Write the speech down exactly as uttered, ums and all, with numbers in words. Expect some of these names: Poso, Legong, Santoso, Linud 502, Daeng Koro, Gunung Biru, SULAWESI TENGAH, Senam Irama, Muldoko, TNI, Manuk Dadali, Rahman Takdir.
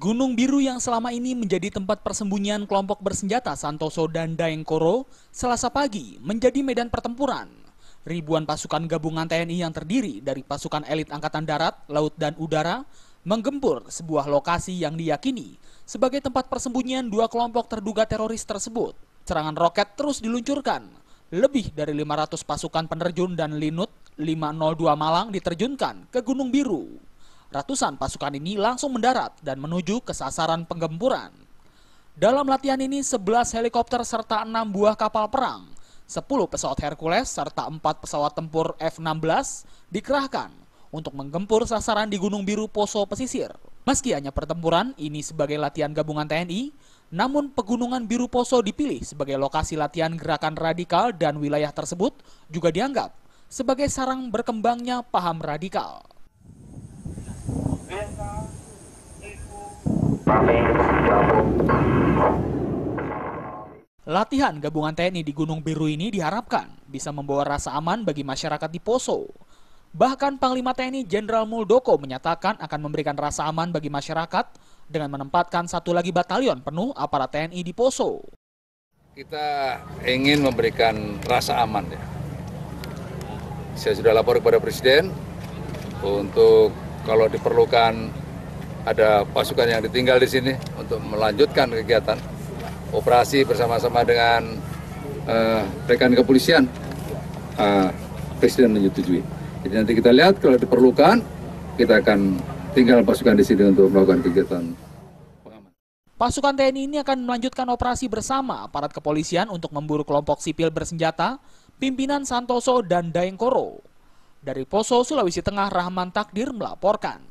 Gunung Biru yang selama ini menjadi tempat persembunyian kelompok bersenjata Santoso dan Daeng Koro, Selasa pagi menjadi medan pertempuran. Ribuan pasukan gabungan T N I yang terdiri dari pasukan elit Angkatan Darat, Laut, dan Udara menggempur sebuah lokasi yang diyakini sebagai tempat persembunyian dua kelompok terduga teroris tersebut. Serangan roket terus diluncurkan. Lebih dari lima ratus pasukan penerjun dan Linud lima nol dua Malang diterjunkan ke Gunung Biru. Ratusan pasukan ini langsung mendarat dan menuju ke sasaran penggempuran. Dalam latihan ini, sebelas helikopter serta enam buah kapal perang, sepuluh pesawat Hercules serta empat pesawat tempur F enam belas dikerahkan untuk menggempur sasaran di Gunung Biru Poso pesisir. Meski hanya pertempuran ini sebagai latihan gabungan T N I, namun Pegunungan Biru Poso dipilih sebagai lokasi latihan gerakan radikal dan wilayah tersebut juga dianggap sebagai sarang berkembangnya paham radikal. Latihan gabungan T N I di Gunung Biru ini diharapkan bisa membawa rasa aman bagi masyarakat di Poso. Bahkan Panglima T N I Jenderal Muldoko menyatakan akan memberikan rasa aman bagi masyarakat dengan menempatkan satu lagi batalion penuh aparat T N I di Poso. Kita ingin memberikan rasa aman, ya. Saya sudah lapor kepada Presiden untuk kalau diperlukan ada pasukan yang ditinggal di sini untuk melanjutkan kegiatan operasi bersama-sama dengan uh, rekan kepolisian, uh, Presiden menyetujui. Jadi nanti kita lihat kalau diperlukan kita akan tinggal pasukan di sini untuk melakukan kegiatan pengaman. Pasukan T N I ini akan melanjutkan operasi bersama aparat kepolisian untuk memburu kelompok sipil bersenjata pimpinan Santoso dan Daeng Koro. Dari Poso, Sulawesi Tengah, Rahman Takdir melaporkan.